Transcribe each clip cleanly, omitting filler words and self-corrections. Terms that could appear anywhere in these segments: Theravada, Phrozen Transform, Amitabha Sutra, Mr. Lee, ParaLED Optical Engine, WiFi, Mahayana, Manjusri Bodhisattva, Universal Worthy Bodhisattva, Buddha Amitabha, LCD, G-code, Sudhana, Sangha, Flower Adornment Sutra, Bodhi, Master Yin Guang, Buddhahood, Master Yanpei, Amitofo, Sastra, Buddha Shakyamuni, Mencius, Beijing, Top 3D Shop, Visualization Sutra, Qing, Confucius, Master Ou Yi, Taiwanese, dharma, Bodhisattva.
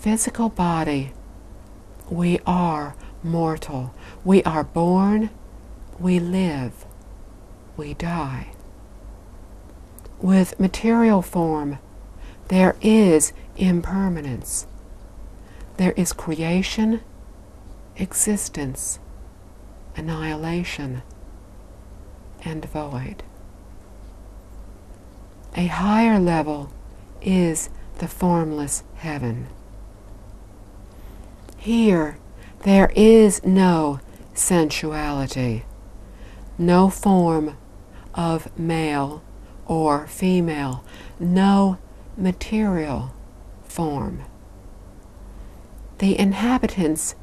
physical body, we are mortal. We are born, we live, we die. With material form, there is impermanence. There is creation, existence, annihilation, and void. A higher level is the formless heaven. Here, there is no sensuality, no form of male or female, no material form. The inhabitants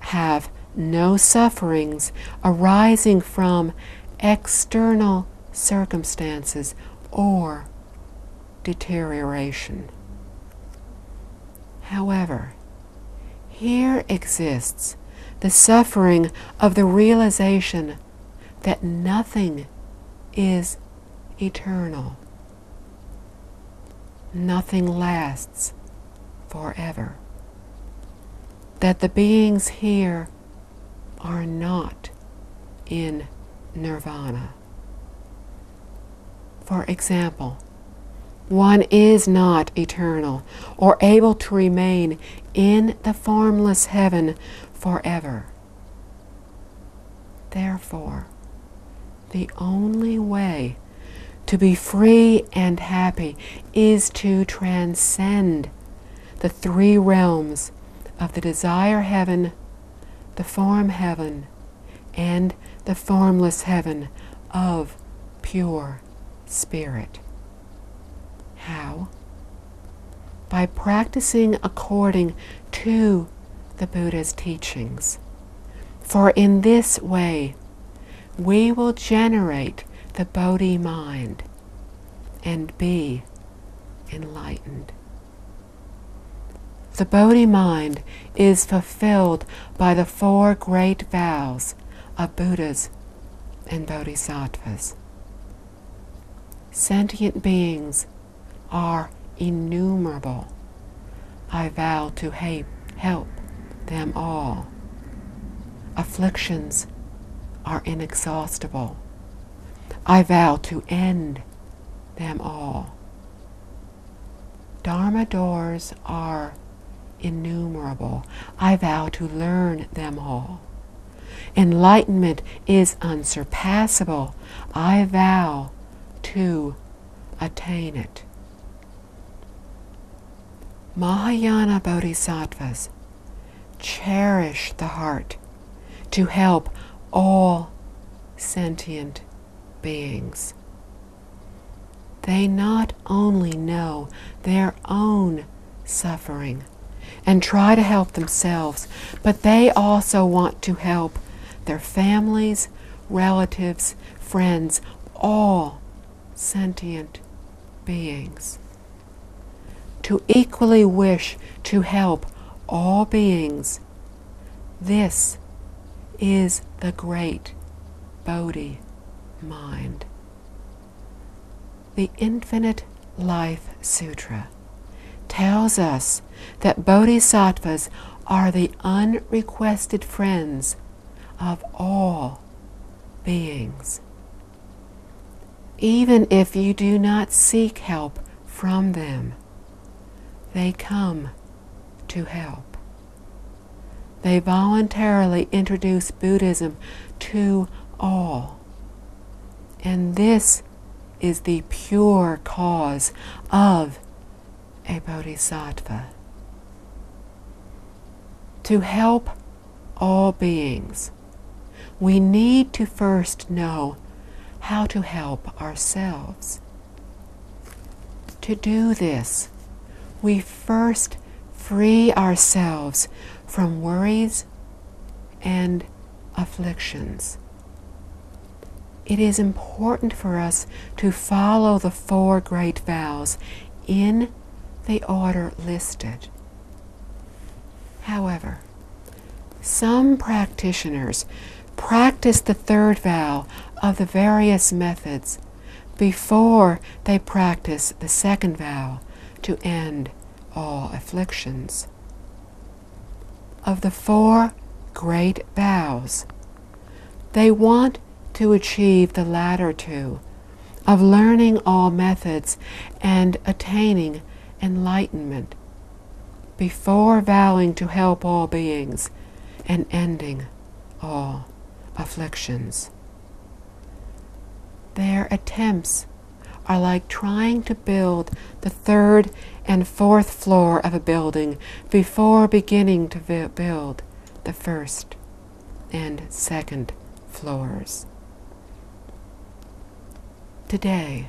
have no sufferings arising from external circumstances or deterioration. However, here exists the suffering of the realization that nothing is eternal. Nothing lasts forever. That the beings here are not in nirvana. For example, one is not eternal or able to remain in the formless heaven forever. Therefore, the only way to be free and happy is to transcend the three realms of the desire heaven, the form heaven, and the formless heaven of pure spirit. How? By practicing according to the Buddha's teachings. For in this way, we will generate the Bodhi mind and be enlightened. The Bodhi mind is fulfilled by the four great vows of Buddhas and Bodhisattvas. Sentient beings are innumerable. I vow to help them all. Afflictions are inexhaustible. I vow to end them all. Dharma doors are innumerable. I vow to learn them all. Enlightenment is unsurpassable. I vow to attain it. Mahayana Bodhisattvas cherish the heart to help all sentient beings. They not only know their own suffering and try to help themselves, but they also want to help their families, relatives, friends, all sentient beings. To equally wish to help all beings, this is the great Bodhi mind. The Infinite Life Sutra tells us that Bodhisattvas are the unrequested friends of all beings. Even if you do not seek help from them, they come to help. They voluntarily introduce Buddhism to all. And this is the pure cause of a Bodhisattva. To help all beings, we need to first know how to help ourselves. To do this, we first free ourselves from worries and afflictions. It is important for us to follow the four great vows in the order listed. However, some practitioners practice the third vow of the various methods before they practice the second vow to end all afflictions. of the four great vows. They want to achieve the latter two, of learning all methods and attaining enlightenment, before vowing to help all beings and ending all afflictions. Their attempts are like trying to build the third and fourth floor of a building before beginning to build the first and second floors. Today,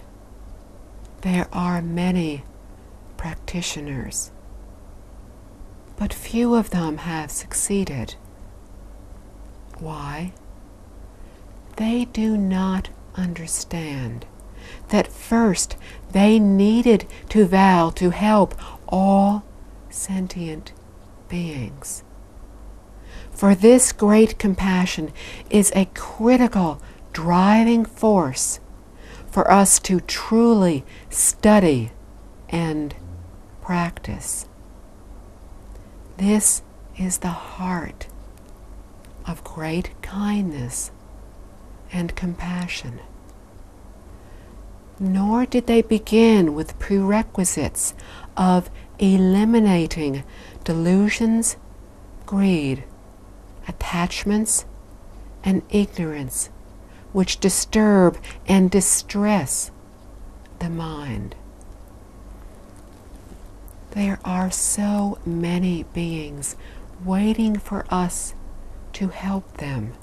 there are many practitioners, but few of them have succeeded. Why? They do not understand that first they needed to vow to help all sentient beings. For this great compassion is a critical driving force for us to truly study and practice. This is the heart of great kindness and compassion. Nor did they begin with prerequisites of eliminating delusions, greed, attachments, and ignorance, which disturb and distress the mind. There are so many beings waiting for us to help them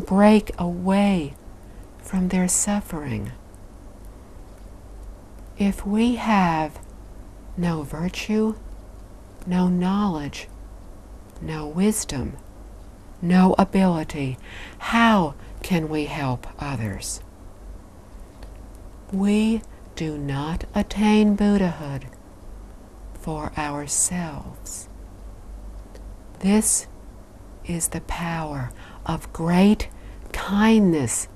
break away from their suffering. If we have no virtue, no knowledge, no wisdom, no ability, how can we help others? We do not attain Buddhahood for ourselves. This is the power of great kindness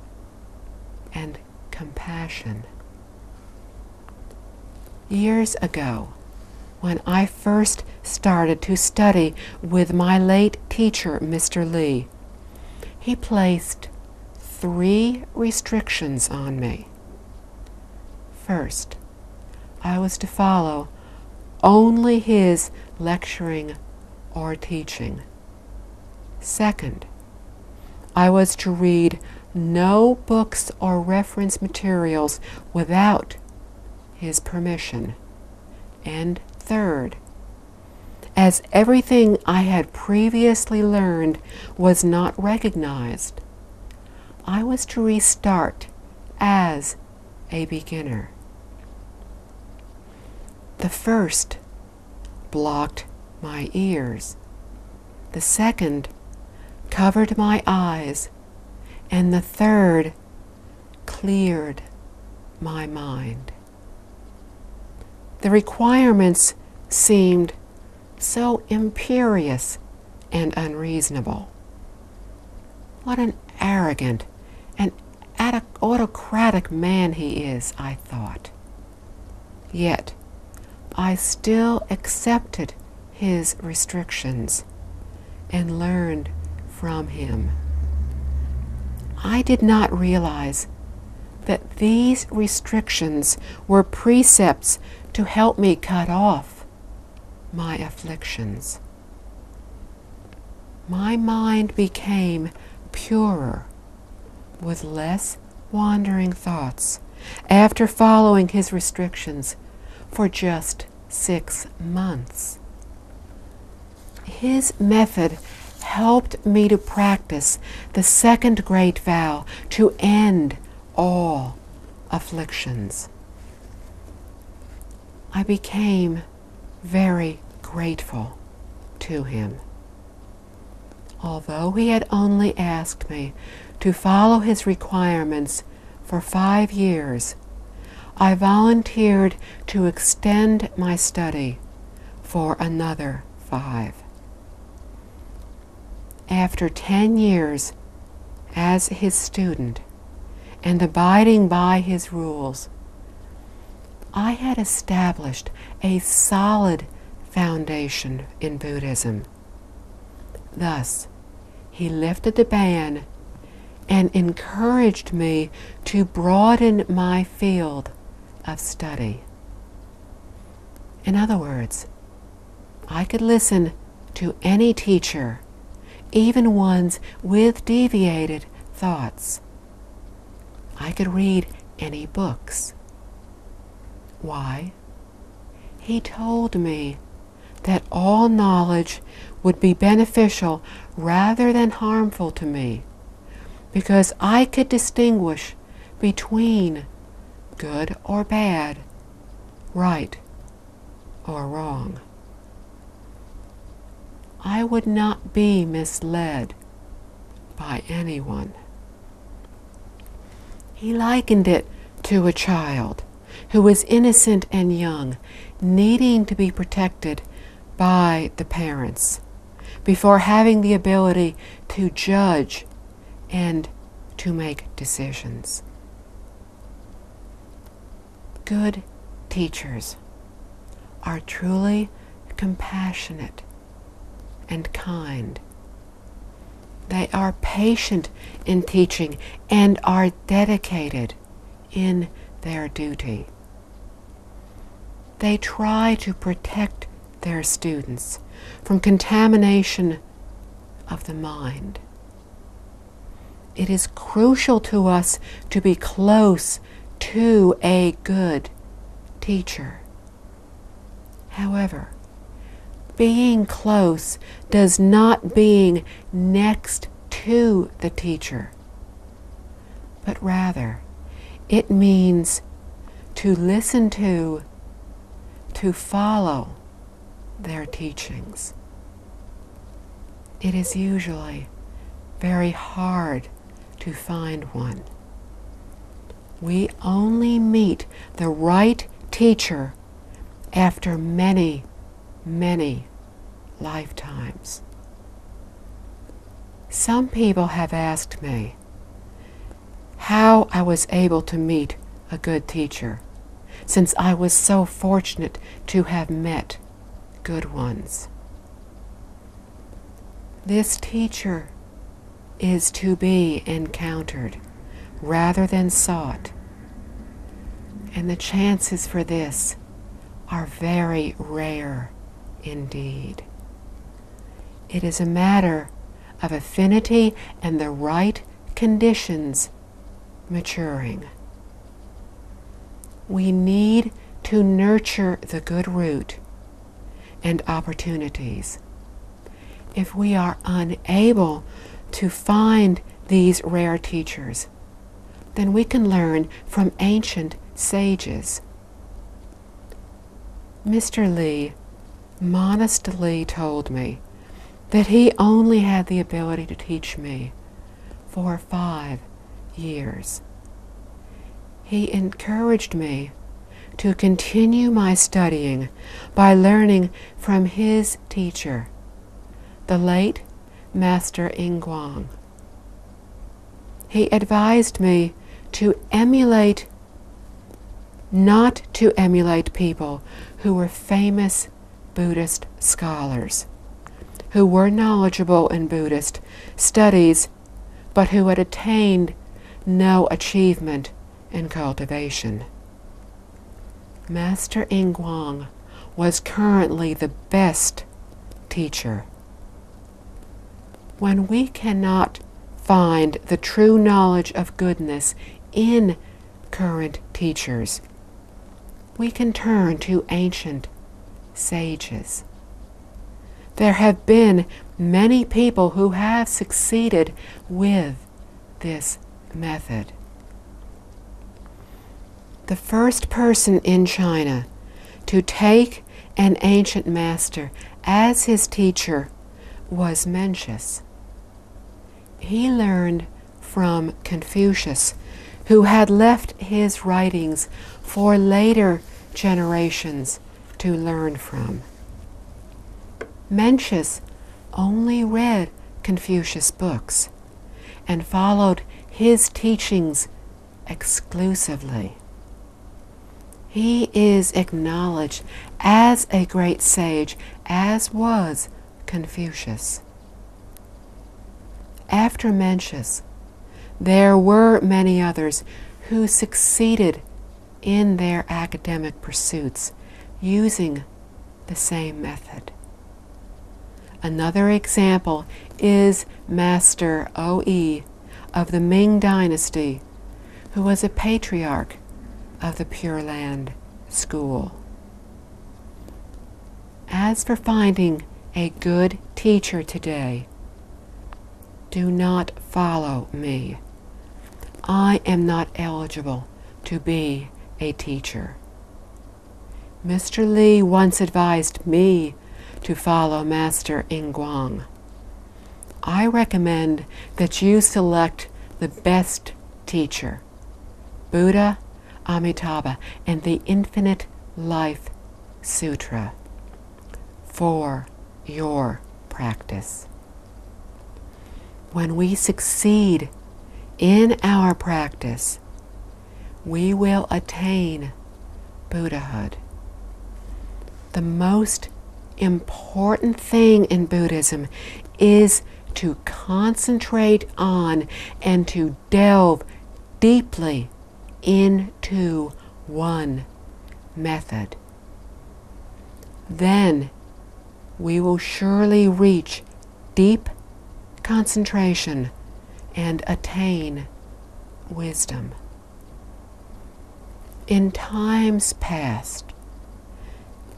and compassion. Years ago, when I first started to study with my late teacher, Mr. Lee, he placed 3 restrictions on me. First, I was to follow only his lecturing or teaching. Second, I was to read no books or reference materials without his permission. And third, as everything I had previously learned was not recognized, I was to restart as a beginner. The first blocked my ears, the second covered my eyes, and the third cleared my mind. The requirements seemed so imperious and unreasonable. What an arrogant and autocratic man he is, I thought. Yet, I still accepted his restrictions and learned from him. I did not realize that these restrictions were precepts to help me cut off my afflictions. My mind became purer, with less wandering thoughts, after following his restrictions for just 6 months. His method helped me to practice the second great vow to end all afflictions. I became very grateful to him. Although he had only asked me to follow his requirements for 5 years, I volunteered to extend my study for another 5. After 10 years as his student and abiding by his rules, I had established a solid foundation in Buddhism. Thus, he lifted the ban and encouraged me to broaden my field of study. In other words, I could listen to any teacher, even ones with deviated thoughts. I could read any books. Why? He told me that all knowledge would be beneficial rather than harmful to me, because I could distinguish between good or bad, right or wrong. I would not be misled by anyone. He likened it to a child who was innocent and young, needing to be protected by the parents before having the ability to judge and to make decisions. Good teachers are truly compassionate and kind. They are patient in teaching and are dedicated in their duty. They try to protect their students from contamination of the mind. It is crucial to us to be close to a good teacher. However, being close does not mean next to the teacher, but rather it means to listen to follow their teachings. It is usually very hard to find one. We only meet the right teacher after many, many lifetimes. Some people have asked me how I was able to meet a good teacher, since I was so fortunate to have met good ones. This teacher is to be encountered rather than sought, and the chances for this are very rare indeed. It is a matter of affinity and the right conditions maturing. We need to nurture the good root and opportunities. If we are unable to find these rare teachers, then we can learn from ancient sages. Mr. Lee modestly told me that he only had the ability to teach me for 5 years. He encouraged me to continue my studying by learning from his teacher, the late Master Yin Guang. He advised me to emulate, not to emulate people who were famous Buddhist scholars, who were knowledgeable in Buddhist studies, but who had attained no achievement in cultivation. Master Yin Guang was currently the best teacher. When we cannot find the true knowledge of goodness in current teachers, we can turn to ancient sages. There have been many people who have succeeded with this method. The first person in China to take an ancient master as his teacher was Mencius. He learned from Confucius, who had left his writings for later generations to learn from. Mencius only read Confucius' books and followed his teachings exclusively. He is acknowledged as a great sage, as was Confucius. After Mencius, there were many others who succeeded in their academic pursuits using the same method. Another example is Master Ou Yi of the Ming Dynasty, who was a patriarch of the Pure Land School. As for finding a good teacher today, do not follow me. I am not eligible to be a teacher. Mr. Lee once advised me to follow Master Yin Guang. I recommend that you select the best teacher, Buddha Amitabha and the Infinite Life Sutra, for your practice. When we succeed in our practice, we will attain Buddhahood. The most important thing in Buddhism is to concentrate on and to delve deeply into one method. Then we will surely reach deep concentration and attain wisdom. In times past,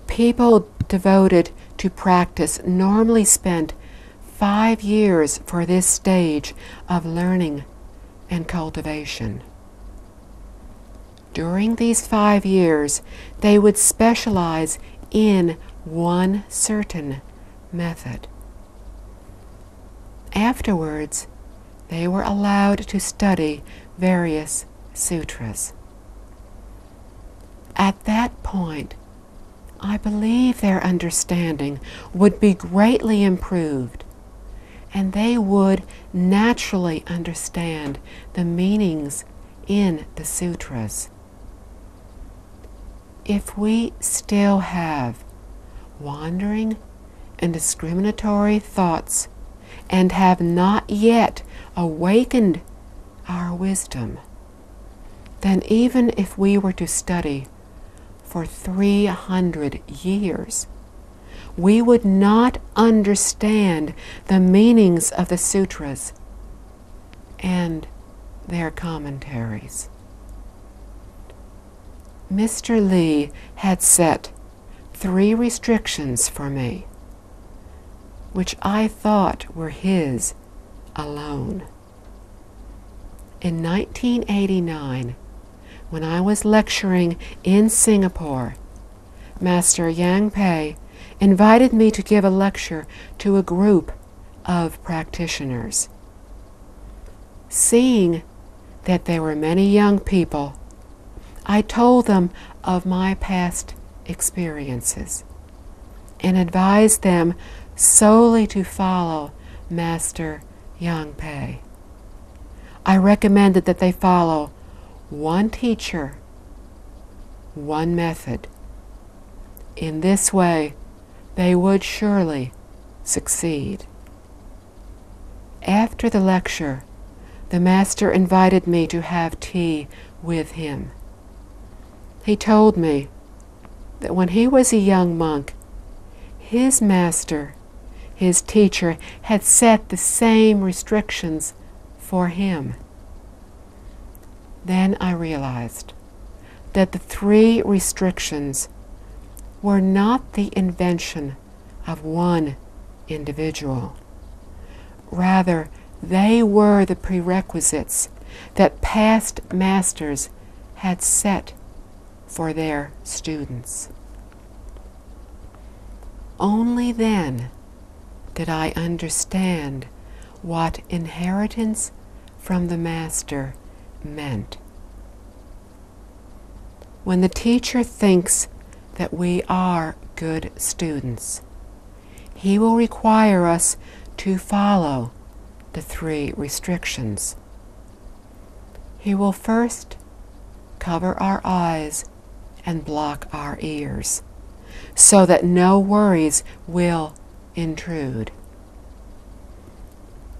people devoted to practice normally spent 5 years for this stage of learning and cultivation. During these 5 years, they would specialize in one certain method. Afterwards, they were allowed to study various sutras. At that point, I believe their understanding would be greatly improved, and they would naturally understand the meanings in the sutras. If we still have wandering and discriminatory thoughts and have not yet awakened our wisdom, then even if we were to study for 300 years, we would not understand the meanings of the sutras and their commentaries. Mr. Lee had set 3 restrictions for me, which I thought were his alone. In 1989, when I was lecturing in Singapore, Master Yanpei invited me to give a lecture to a group of practitioners. Seeing that there were many young people, I told them of my past experiences and advised them solely to follow Master Yanpei. I recommended that they follow one teacher, one method. In this way, they would surely succeed. After the lecture, the master invited me to have tea with him. He told me that when he was a young monk, his master, his teacher, had set the same restrictions for him. Then I realized that the 3 restrictions were not the invention of one individual. Rather, they were the prerequisites that past masters had set for their students. Only then did I understand what inheritance from the master meant. When the teacher thinks that we are good students, he will require us to follow the 3 restrictions. He will first cover our eyes and block our ears so that no worries will intrude.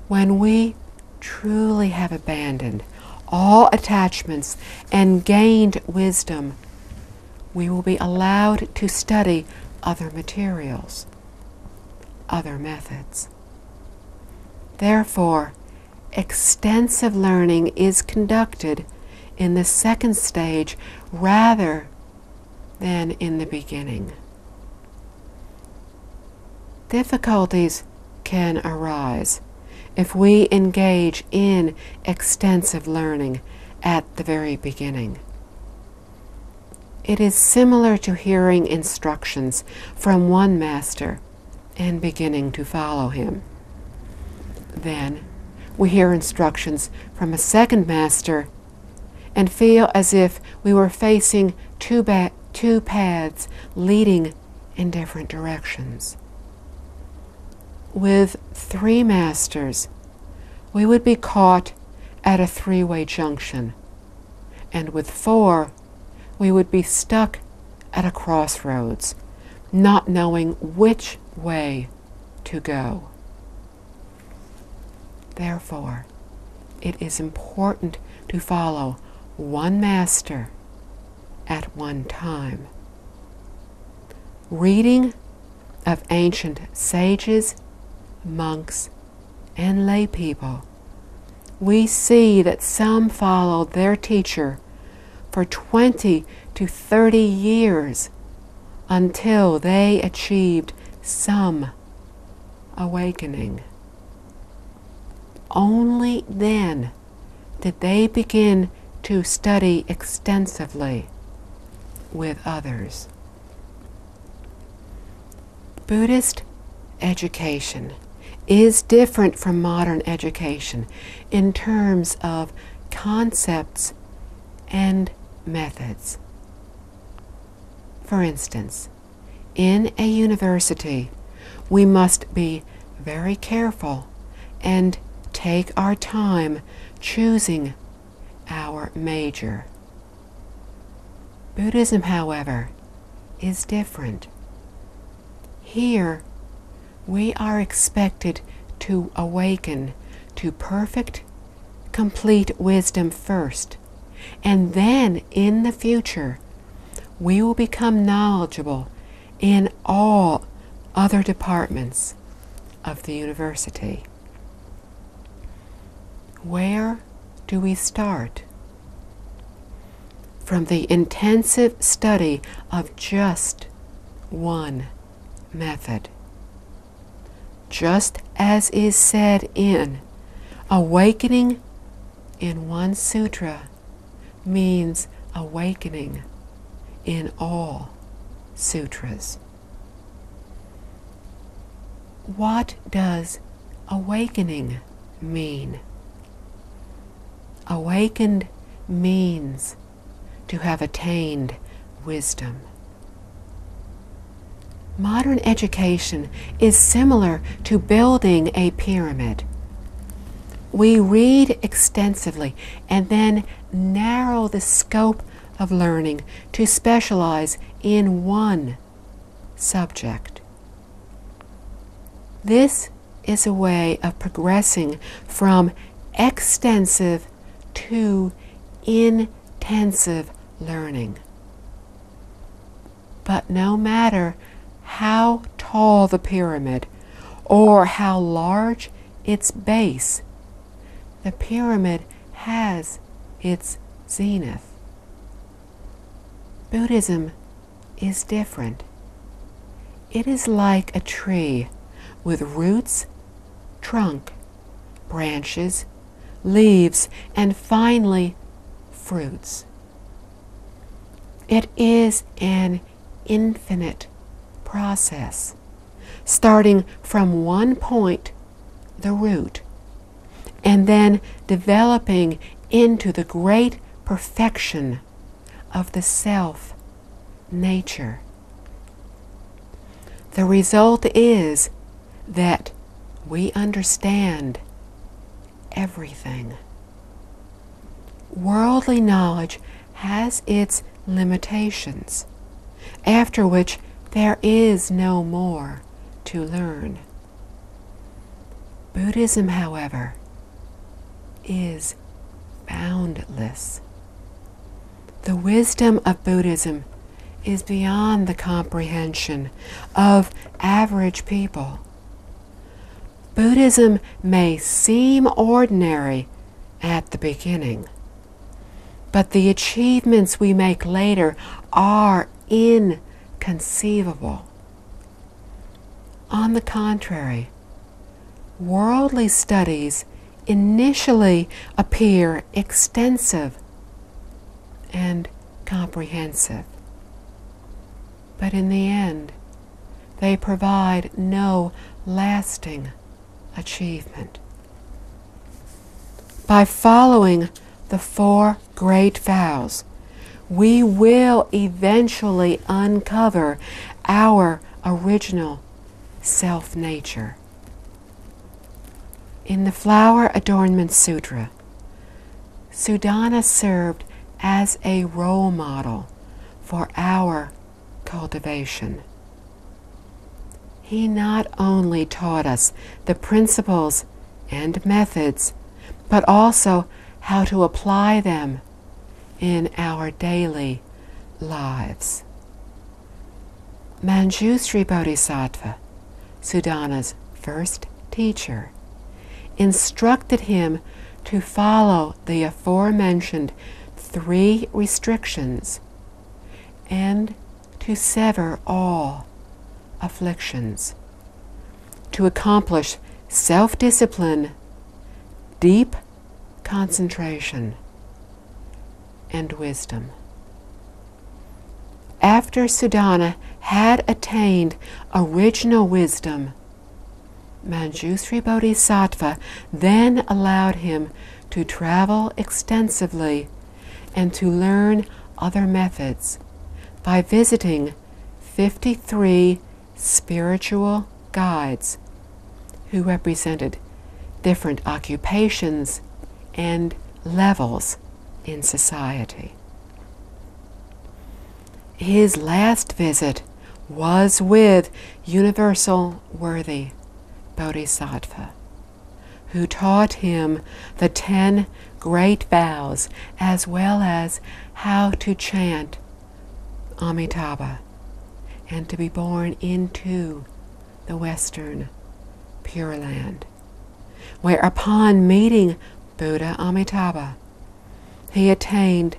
When we truly have abandoned all attachments and gained wisdom, we will be allowed to study other materials, other methods. Therefore, extensive learning is conducted in the second stage rather than in the beginning. Difficulties can arise if we engage in extensive learning at the very beginning. It is similar to hearing instructions from one master and beginning to follow him. Then we hear instructions from a second master and feel as if we were facing two paths leading in different directions. With three masters, we would be caught at a three-way junction, and with four, we would be stuck at a crossroads, not knowing which way to go. Therefore, it is important to follow one master at one time. Reading of ancient sages, monks, and lay people, we see that some followed their teacher for 20 to 30 years until they achieved some awakening. Only then did they begin to study extensively with others. Buddhist education is different from modern education in terms of concepts and methods. For instance, in a university, we must be very careful and take our time choosing our major. Buddhism, however, is different. Here, we are expected to awaken to perfect, complete wisdom first, and then in the future, we will become knowledgeable in all other departments of the university. Where do we start? From the intensive study of just one method. Just as is said in Awakening in One Sutra means awakening in all sutras. What does awakening mean? Awakened means to have attained wisdom. Modern education is similar to building a pyramid. We read extensively and then narrow the scope of learning to specialize in one subject. This is a way of progressing from extensive to intensive learning. But no matter how tall the pyramid or how large its base, the pyramid has its zenith. Buddhism is different. It is like a tree with roots, trunk, branches, leaves, and finally, fruits. It is an infinite process, starting from one point, the root, and then developing into the great perfection of the self, nature. The result is that we understand everything. Worldly knowledge has its limitations, after which there is no more to learn. Buddhism, however, is boundless. The wisdom of Buddhism is beyond the comprehension of average people. Buddhism may seem ordinary at the beginning, but the achievements we make later are inconceivable. On the contrary, worldly studies initially appear extensive and comprehensive, but in the end, they provide no lasting achievement. By following the four great vows, we will eventually uncover our original self-nature. In the Flower Adornment Sutra, Sudhana served as a role model for our cultivation. He not only taught us the principles and methods, but also how to apply them in our daily lives. Manjusri Bodhisattva, Sudhana's first teacher, instructed him to follow the aforementioned three restrictions and to sever all afflictions, to accomplish self-discipline, deep concentration, and wisdom. After Sudhana had attained original wisdom, Manjusri Bodhisattva then allowed him to travel extensively and to learn other methods by visiting 53 spiritual guides who represented different occupations and levels in society. His last visit was with Universal Worthy Bodhisattva, who taught him the 10 great vows as well as how to chant Amitabha and to be born into the Western Pure Land, where upon meeting Buddha Amitabha, he attained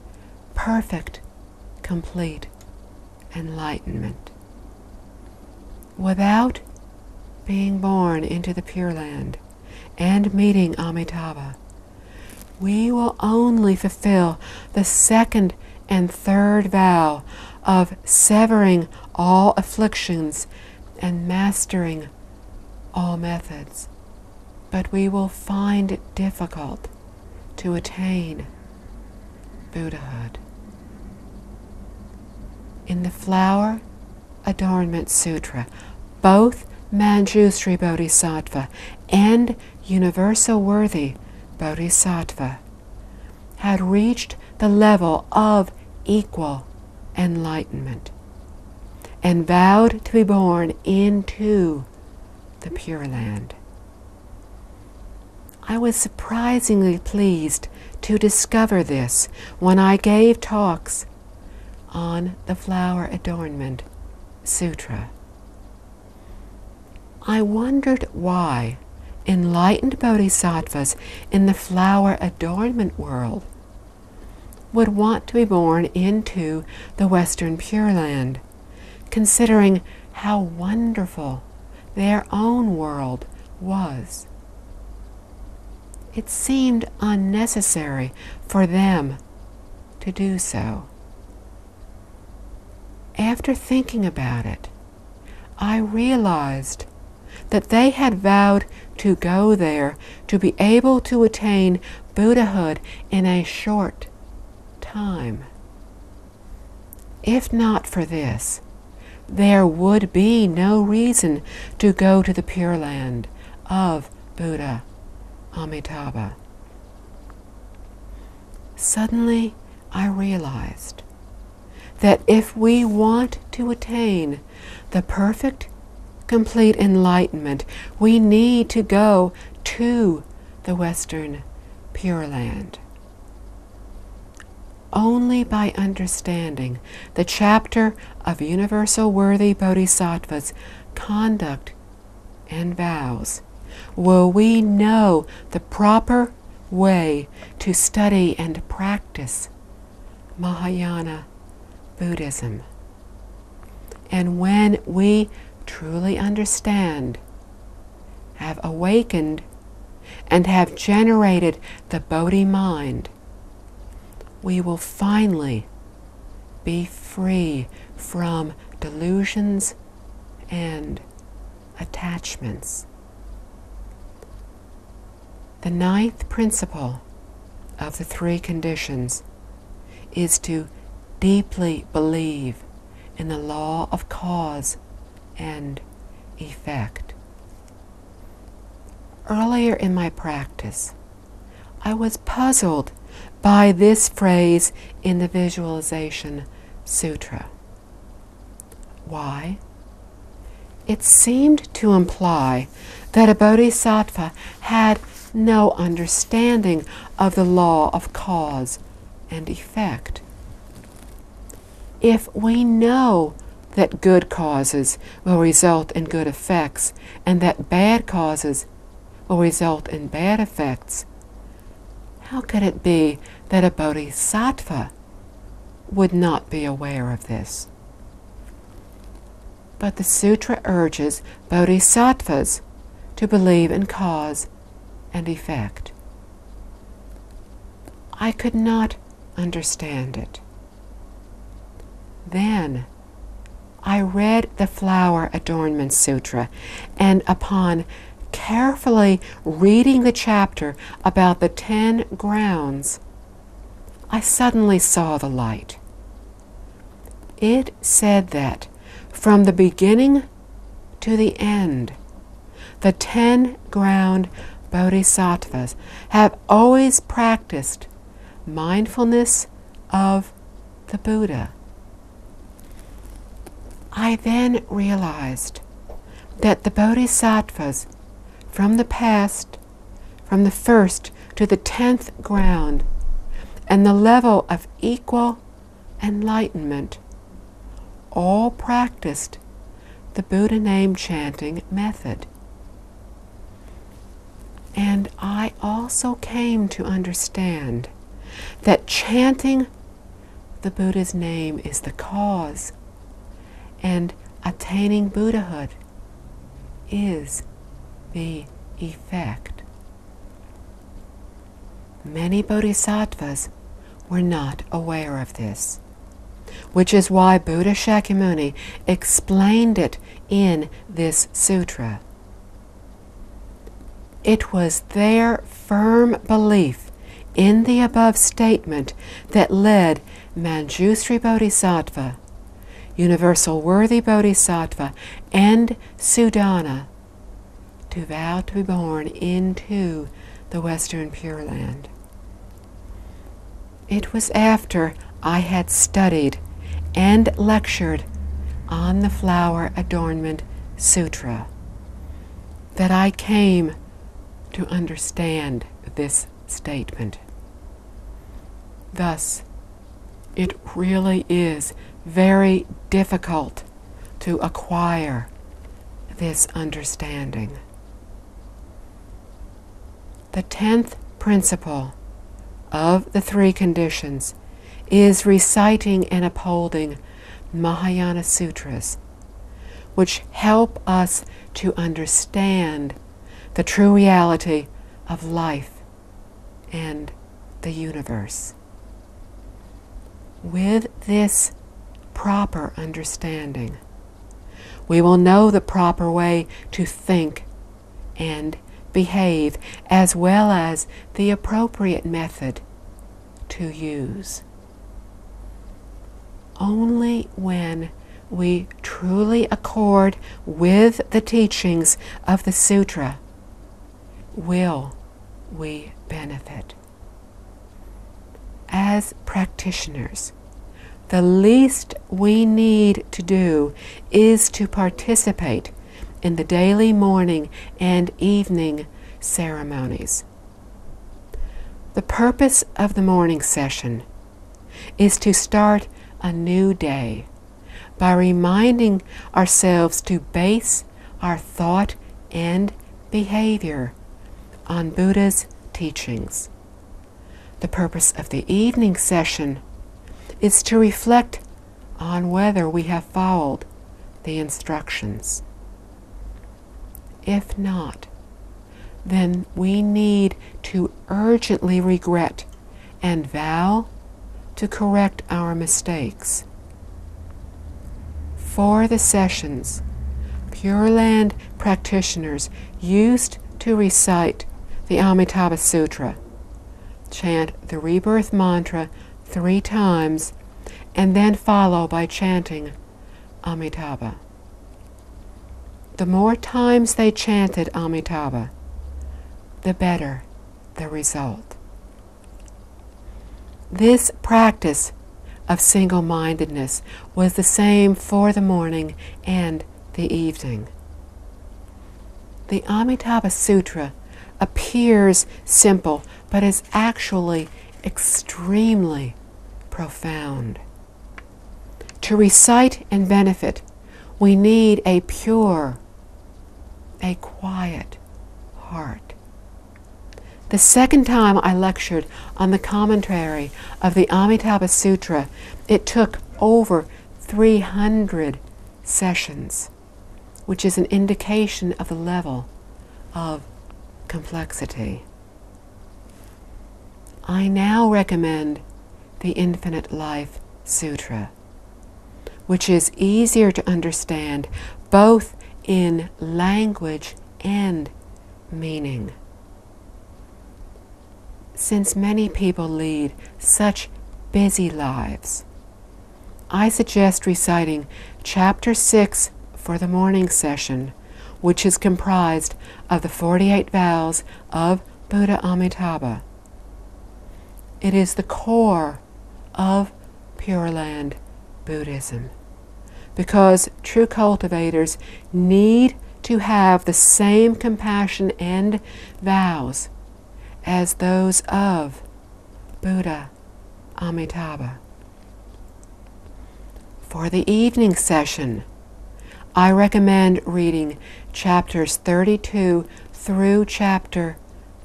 perfect, complete enlightenment. Without being born into the Pure Land and meeting Amitabha, we will only fulfill the second and third vow of severing all afflictions and mastering all methods, but we will find it difficult to attain Buddhahood. In the Flower Adornment Sutra, both Manjusri Bodhisattva and Universal Worthy Bodhisattva had reached the level of equal enlightenment and vowed to be born into the Pure Land. I was surprisingly pleased to discover this when I gave talks on the Flower Adornment Sutra. I wondered why enlightened bodhisattvas in the flower adornment world would want to be born into the Western Pure Land, considering how wonderful their own world was. It seemed unnecessary for them to do so. After thinking about it, I realized that they had vowed to go there to be able to attain Buddhahood in a short time. If not for this, there would be no reason to go to the Pure Land of Buddha Amitabha. Suddenly, I realized that if we want to attain the perfect, complete enlightenment, we need to go to the Western Pure Land. Only by understanding the chapter of Universal Worthy Bodhisattvas' conduct and vows will we know the proper way to study and practice Mahayana Buddhism. And when we truly understand, have awakened, and have generated the Bodhi mind, we will finally be free from delusions and attachments. The ninth principle of the three conditions is to deeply believe in the law of cause and effect. Earlier in my practice, I was puzzled by this phrase in the Visualization Sutra. Why? It seemed to imply that a bodhisattva had no understanding of the law of cause and effect. If we know that good causes will result in good effects and that bad causes will result in bad effects, how could it be that a bodhisattva would not be aware of this? But the sutra urges bodhisattvas to believe in cause and effect. I could not understand it. Then I read the Flower Adornment Sutra, and upon carefully reading the chapter about the 10 grounds, I suddenly saw the light. It said that from the beginning to the end, the 10 ground bodhisattvas have always practiced mindfulness of the Buddha. I then realized that the bodhisattvas from the past, from the first to the 10th ground, and the level of equal enlightenment, all practiced the Buddha name chanting method. And I also came to understand that chanting the Buddha's name is the cause, and attaining Buddhahood is the effect. Many bodhisattvas were not aware of this, which is why Buddha Shakyamuni explained it in this sutra. It was their firm belief in the above statement that led Manjusri Bodhisattva, Universal Worthy Bodhisattva, and Sudhana to vow to be born into the Western Pure Land. It was after I had studied and lectured on the Flower Adornment Sutra that I came to understand this statement. Thus, it really is very difficult to acquire this understanding. The 10th principle of the three conditions is reciting and upholding Mahayana sutras, which help us to understand the true reality of life and the universe. With this proper understanding, we will know the proper way to think and behave, as well as the appropriate method to use. Only when we truly accord with the teachings of the sutra will we benefit. As practitioners, The least we need to do is to participate in the daily morning and evening ceremonies. The purpose of the morning session is to start a new day by reminding ourselves to base our thought and behavior on Buddha's teachings. The purpose of the evening session is to reflect on whether we have followed the instructions. If not, then we need to urgently regret and vow to correct our mistakes. For the sessions, Pure Land practitioners used to recite the Amitabha Sutra, chant the rebirth mantra 3 times, and then follow by chanting Amitabha. The more times they chanted Amitabha, the better the result. This practice of single-mindedness was the same for the morning and the evening. The Amitabha Sutra appears simple, but is actually extremely profound. To recite and benefit, we need a pure, a quiet heart. The second time I lectured on the commentary of the Amitabha Sutra, it took over 300 sessions, which is an indication of the level of complexity. I now recommend the Infinite Life Sutra, which is easier to understand both in language and meaning. Since many people lead such busy lives, I suggest reciting Chapter 6 for the morning session, which is comprised of the 48 vows of Buddha Amitabha. It is the core of Pure Land Buddhism, because true cultivators need to have the same compassion and vows as those of Buddha Amitabha. For the evening session, I recommend reading chapters 32 through chapter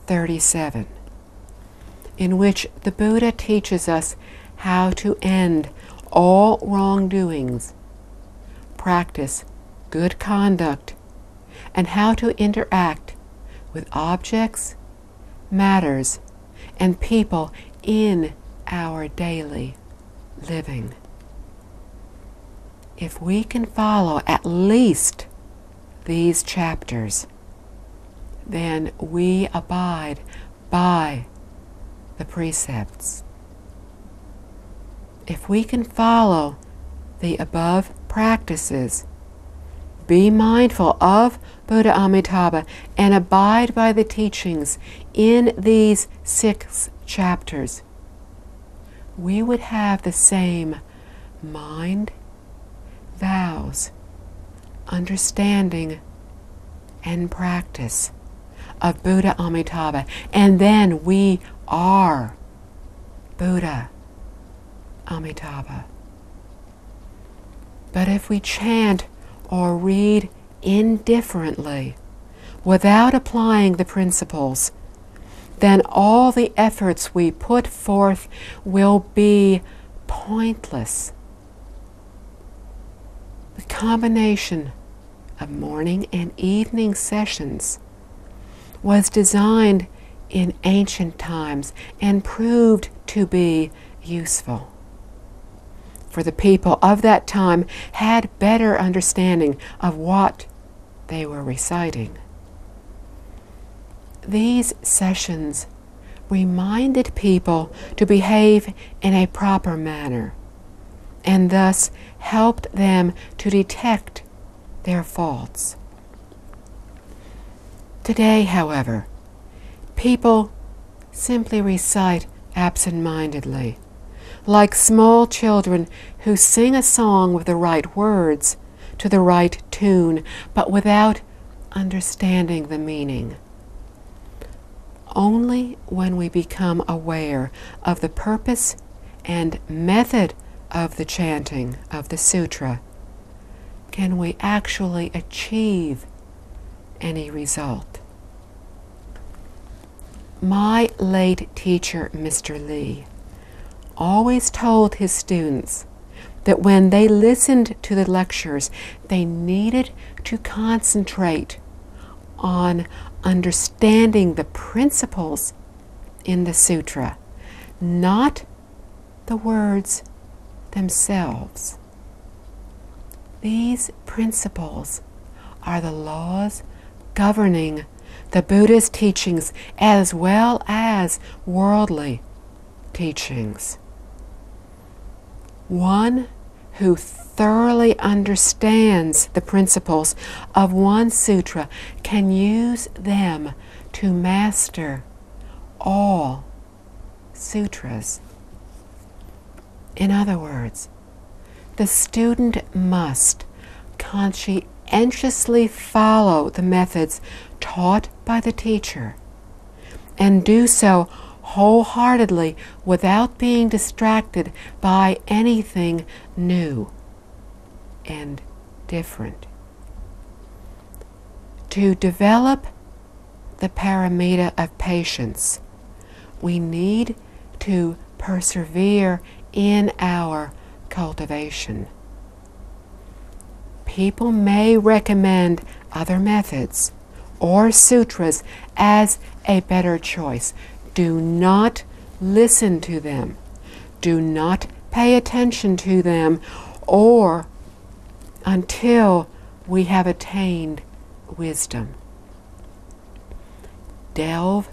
37, in which the Buddha teaches us how to end all wrongdoings, practice good conduct, and how to interact with objects, matters, and people in our daily living. If we can follow at least these chapters, then we abide by the precepts. If we can follow the above practices, be mindful of Buddha Amitabha and abide by the teachings in these 6 chapters, we would have the same mind, vows, understanding, and practice of Buddha Amitabha, and then we are Buddha Amitabha. But if we chant or read indifferently, without applying the principles, then all the efforts we put forth will be pointless. The combination of morning and evening sessions was designed in ancient times and proved to be useful, for the people of that time had better understanding of what they were reciting. These sessions reminded people to behave in a proper manner, and thus helped them to detect their faults. Today, however, people simply recite absent-mindedly, like small children who sing a song with the right words, to the right tune, but without understanding the meaning. Only when we become aware of the purpose and method of the chanting of the sutra can we actually achieve any result. My late teacher, Mr. Lee, always told his students that when they listened to the lectures, they needed to concentrate on understanding the principles in the sutra, not the words themselves. These principles are the laws governing the Buddha's teachings as well as worldly teachings. One who thoroughly understands the principles of one sutra can use them to master all sutras. In other words, the student must conscientiously follow the methods taught by the teacher and do so wholeheartedly without being distracted by anything new and different. To develop the paramita of patience, we need to persevere in our cultivation. People may recommend other methods or sutras as a better choice. Do not listen to them. Do not pay attention to them or until we have attained wisdom. Delve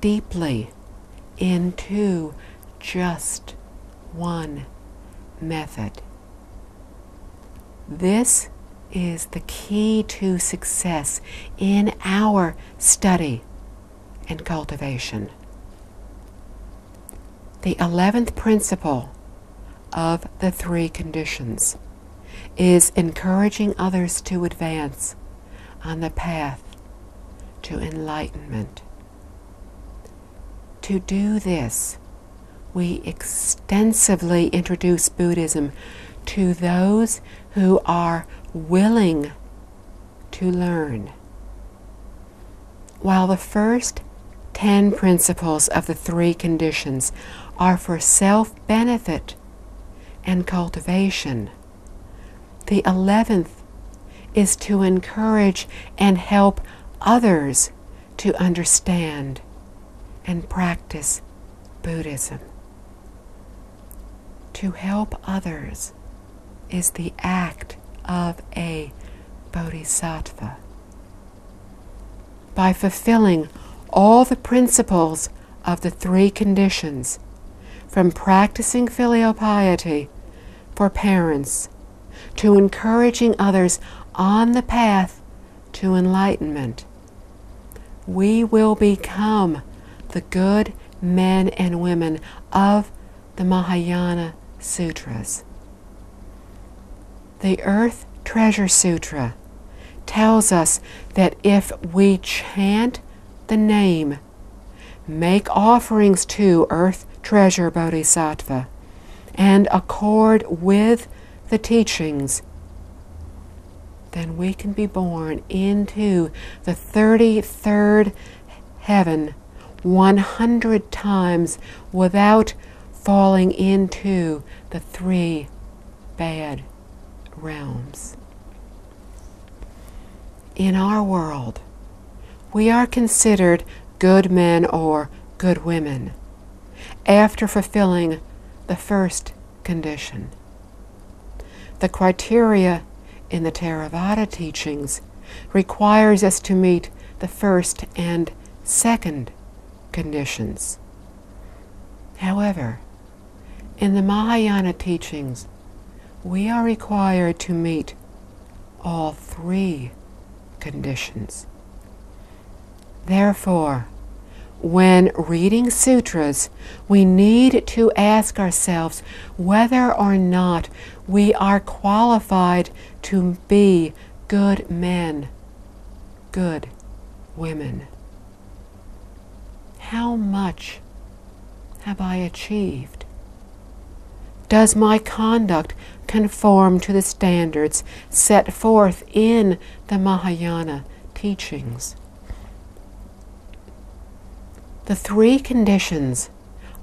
deeply into just one method. This is the key to success in our study and cultivation. The 11th principle of the three conditions is encouraging others to advance on the path to enlightenment. To do this, we extensively introduce Buddhism to those who are willing to learn. While the first 10 principles of the three conditions are for self-benefit and cultivation, the 11th is to encourage and help others to understand and practice Buddhism. To help others is the act of a bodhisattva. By fulfilling all the principles of the three conditions, from practicing filial piety for parents to encouraging others on the path to enlightenment, we will become the good men and women of the Mahayana sutras. The Earth Treasure Sutra tells us that if we chant the name, make offerings to Earth Treasure Bodhisattva, and accord with the teachings, then we can be born into the 33rd heaven 100 times without falling into the three bad realms. In our world, we are considered good men or good women after fulfilling the first condition. The criteria in the Theravada teachings requires us to meet the first and second conditions. However, in the Mahayana teachings, we are required to meet all three conditions. Therefore, when reading sutras, we need to ask ourselves whether or not we are qualified to be good men, good women. How much have I achieved? Does my conduct conform to the standards set forth in the Mahayana teachings? The three conditions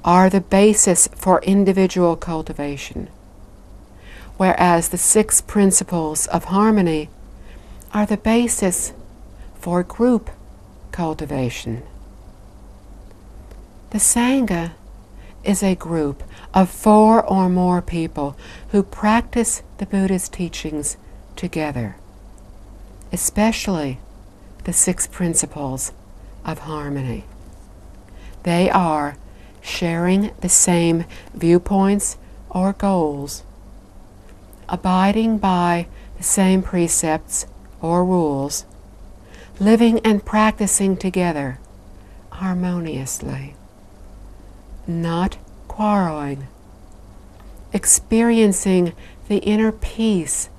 are the basis for individual cultivation, whereas the six principles of harmony are the basis for group cultivation. The Sangha is a group of 4 or more people who practice the Buddha's teachings together, especially the six principles of harmony. They are sharing the same viewpoints or goals, abiding by the same precepts or rules, living and practicing together harmoniously, not quarreling, experiencing the inner peace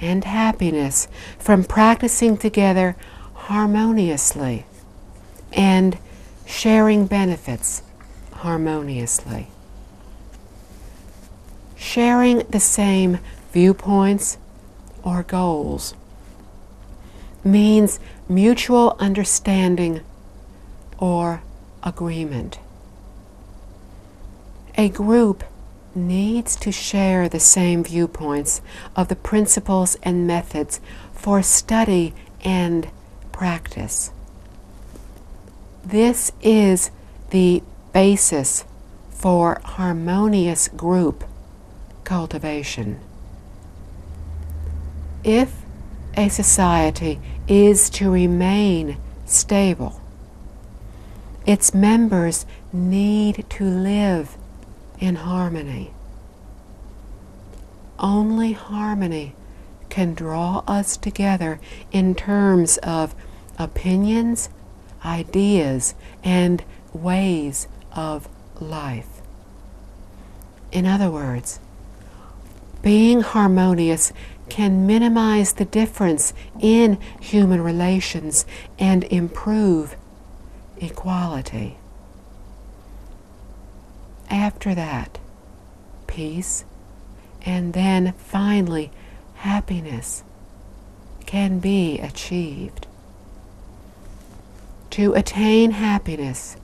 and happiness from practicing together harmoniously, and sharing benefits harmoniously. Sharing the same viewpoints or goals means mutual understanding or agreement. A group needs to share the same viewpoints of the principles and methods for study and practice. This is the basis for harmonious group cultivation. If a society is to remain stable, its members need to live in harmony. Only harmony can draw us together in terms of opinions, ideas, and ways of life. In other words, being harmonious can minimize the difference in human relations and improve equality. After that, peace, and then finally happiness can be achieved. To attain happiness,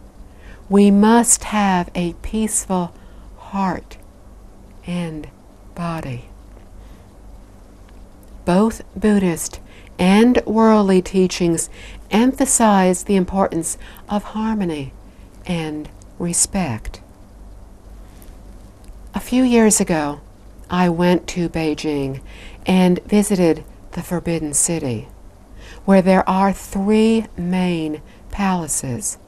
we must have a peaceful heart and body. Both Buddhist and worldly teachings emphasize the importance of harmony and respect. A few years ago, I went to Beijing and visited the Forbidden City, where there are 3 main palaces,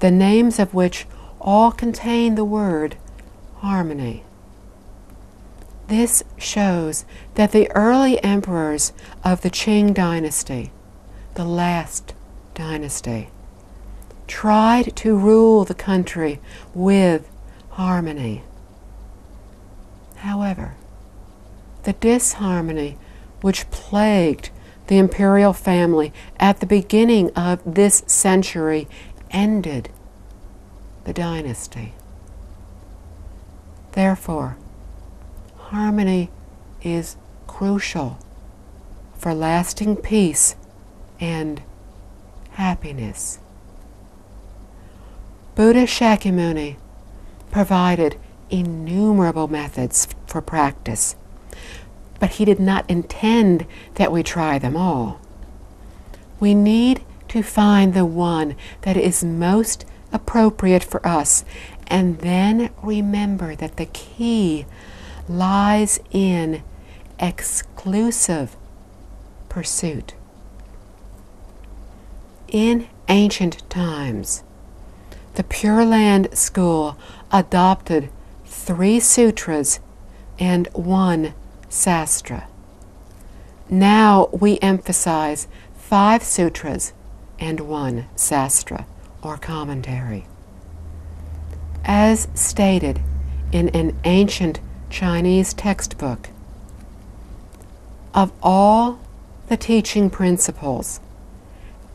the names of which all contain the word harmony. This shows that the early emperors of the Qing dynasty, the last dynasty, tried to rule the country with harmony. However, the disharmony which plagued the imperial family at the beginning of this century ended the dynasty. Therefore, harmony is crucial for lasting peace and happiness. Buddha Shakyamuni provided innumerable methods for practice, but he did not intend that we try them all. We need to find the one that is most appropriate for us, and then remember that the key lies in exclusive pursuit. In ancient times, the Pure Land School adopted 3 sutras and 1 sastra. Now we emphasize 5 sutras and 1 sastra, or commentary. As stated in an ancient Chinese textbook, of all the teaching principles,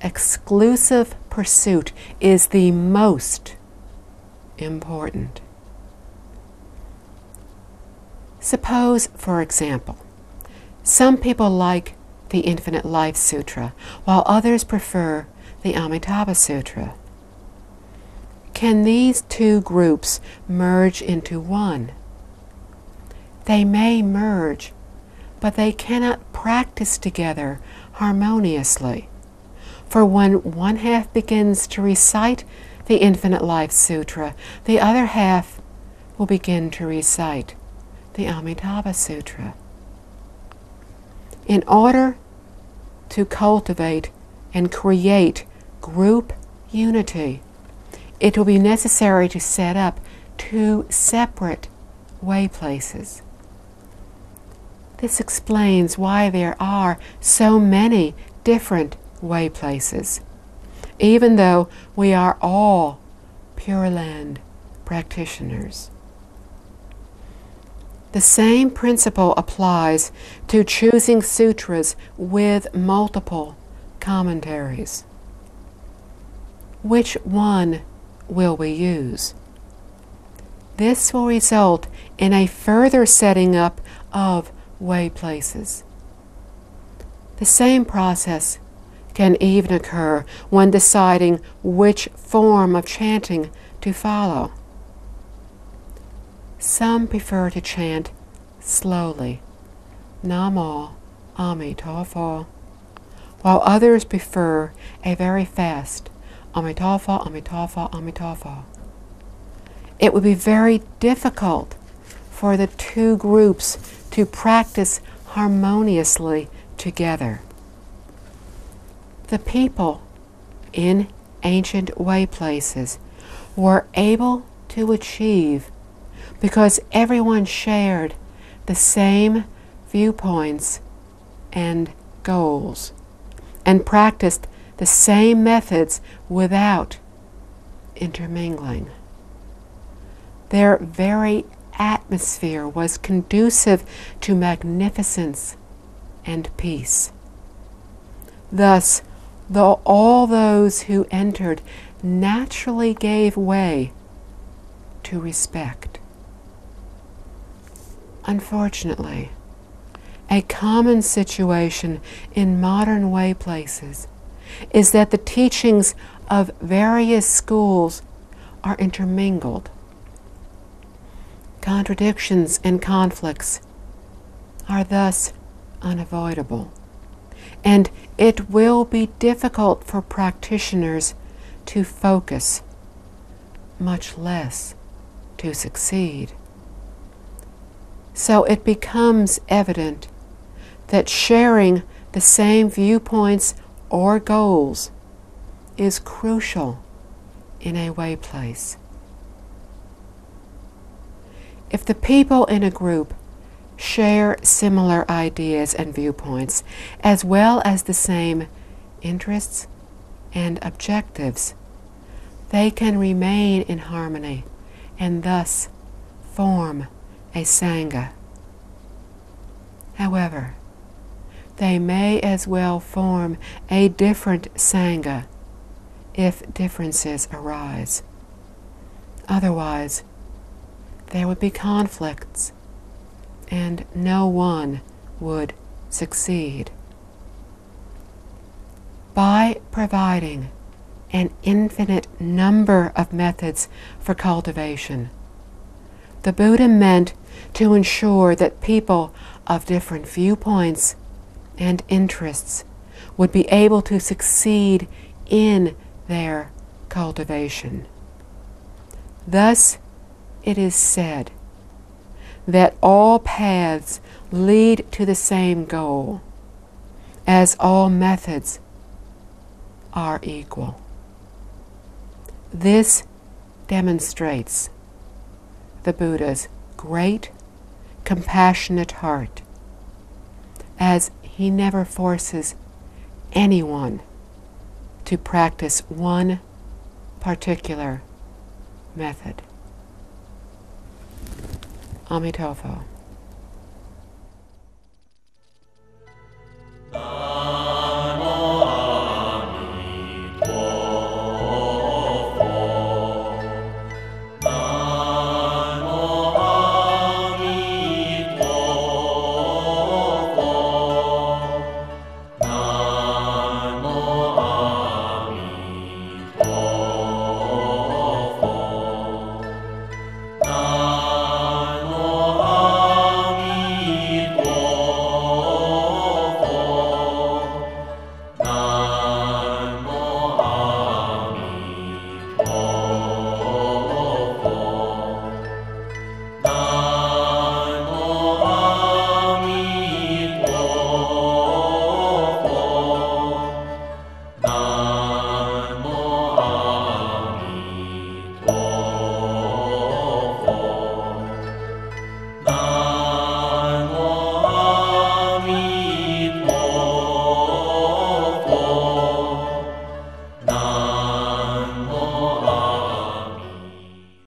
exclusive pursuit is the most important. Suppose, for example, some people like the Infinite Life Sutra, while others prefer the Amitabha Sutra. Can these two groups merge into one? They may merge, but they cannot practice together harmoniously. For when one half begins to recite the Infinite Life Sutra, the other half will begin to recite the Amitabha Sutra. In order to cultivate and create group unity, it will be necessary to set up two separate way places. This explains why there are so many different way places, even though we are all Pure Land practitioners. The same principle applies to choosing sutras with multiple commentaries. Which one will we use? This will result in a further setting up of way places. The same process can even occur when deciding which form of chanting to follow. Some prefer to chant slowly, Namo Amitofo, while others prefer a very fast Amitofo, Amitofo, Amitofo. It would be very difficult for the two groups to practice harmoniously together. The people in ancient way places were able to achieve because everyone shared the same viewpoints and goals and practiced the same methods without intermingling. Their very atmosphere was conducive to magnificence and peace. Thus, all those who entered naturally gave way to respect. Unfortunately, a common situation in modern way places is that the teachings of various schools are intermingled. Contradictions and conflicts are thus unavoidable, and it will be difficult for practitioners to focus, much less to succeed. So it becomes evident that sharing the same viewpoints or goals is crucial in a way place. If the people in a group share similar ideas and viewpoints, as well as the same interests and objectives, they can remain in harmony and thus form a Sangha. However, they may as well form a different Sangha if differences arise. Otherwise, there would be conflicts, and no one would succeed. By providing an infinite number of methods for cultivation, the Buddha meant to ensure that people of different viewpoints and interests would be able to succeed in their cultivation. Thus, it is said that all paths lead to the same goal, as all methods are equal. This demonstrates the Buddha's great, compassionate heart, as he never forces anyone to practice one particular method. Amitofo.